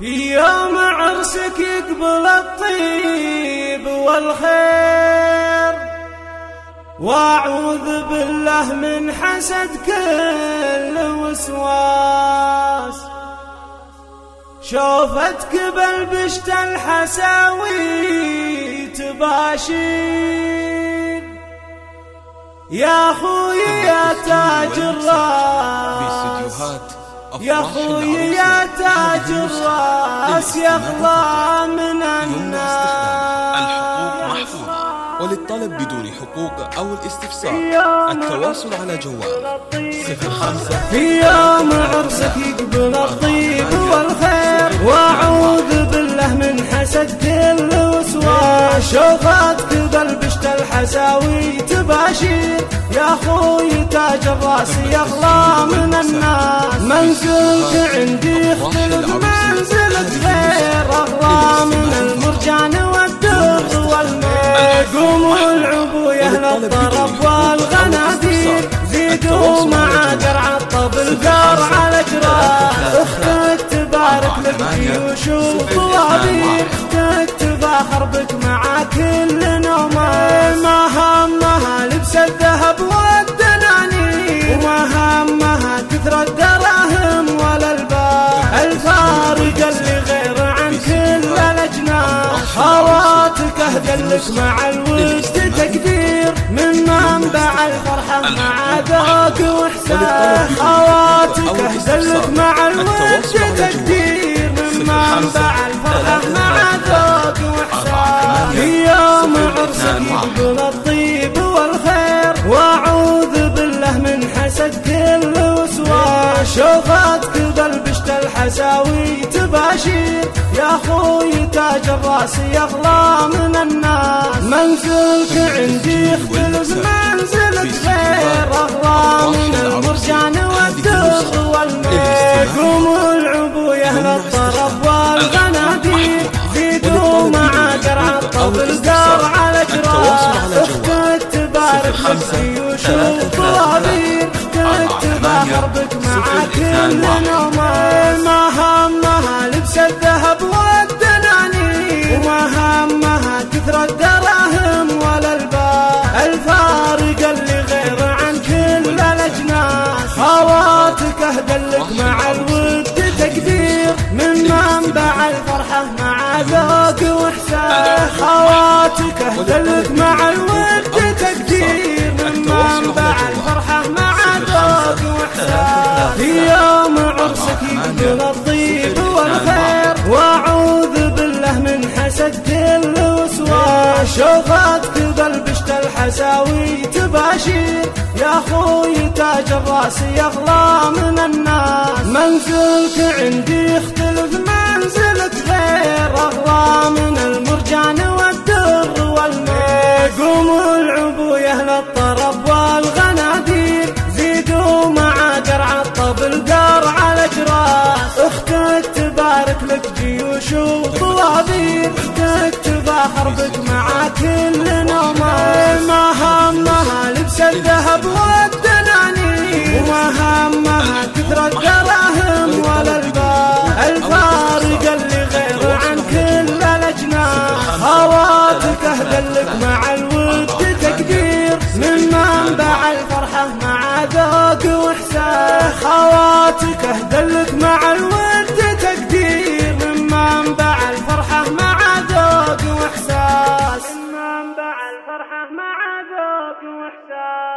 يوم عرسك يقبل الطيب والخير، وأعوذ بالله من حسد كل وسواس. شوفتك بلبشت الحساوي تباشير، يا خوي يا تاج الراس، يا خوي يا تاج الراس يخضع من الناس. وللطلب بدون حقوق أو الاستفسار التواصل على جوال 05. في يوم عرسك يقبل الطيب والخير، وأعوذ بالله من حسد كل وسواس. شوفتك بلبشت الحساوي تباشير، يا خوي تاج الراس يخلى من الناس. منزلك عندي اختلف منزلك غير، أغرى من المرجان والدر والماء. قوموا العبوا يا أهل الطرب والغنادير، زيدوا مع قرع الطب الجار على جرار. اختك تبارك لك جيوش وطوابير، اختك تفاخر بك مع كل نومة. ما همها لبس الذهب والدنانير، وما همها كثرة الدراهم ولا البار. الفارق اللي غير عن كل الأجناس، خواتك أهدلك مع الوجد تكبير. من منبع الفرحة مع ذوق وإحساس، خواتك أهدلك مع الوجد تكبير. من منبع الفرحة مع ذوق وإحساس. في يوم عرسك يقبل الطيب والخير، وأعوذ بالله من حسد كل وسواس. شوفتك بلبشت الحساوي تباشير، يا خوي تاج الراس يغلى من الناس. منزلك عندي يختلف منزلك غير، أغلى من المرجان والدر والماء. قوموا العبوا يا أهل الطرب والغنادير، زيدوا مع قرع الطب الجار على جرار. اختك تبارك لك جيوش وطوابير، اختك تفاخر بك مع كل نومة. ما همها لبس الذهب والدنانير، وما همها كثرة الدراهم ولا البار. الفارق اللي غير عن كل الأجناس، خواتك أهدلك مع الود تكبير. من منبع الفرحة مع ذوق وإحساس، خواتك أهدلك مع الود تكبير. من منبع الفرحة مع ذوق وإحساس. في يوم عرسك يقبل الطيب والخير، وأعوذ بالله من حسد كل وسواس. شوفتك بلبشت الحساوي تباشير، يا خوي تاج الراس يغلى من الناس. منزلك عندي يختلف منزلك غير، أغلى من المرجان والدر والماء. قوموا العبوا يا أهل الطرب والغنادير، زيدوا مع قرع الطب الجار على جراس. اختك تبارك لك جيوش وطوابير، اختك تفاخر بك مع كل نومة. ما همها لبس الذهب والدنانير، وما همها كثرة الدراهم ولا البار. الفارق اللي غير عن كل الأجناس، خواتك أهدلك مع الود تكبير. من منبع الفرحة مع ذوق وإحساس، خواتك أهدلك مع الود تكبير. من منبع الفرحة مع ذوق وإحساس، من منبع الفرحة مع ذوق وإحساس.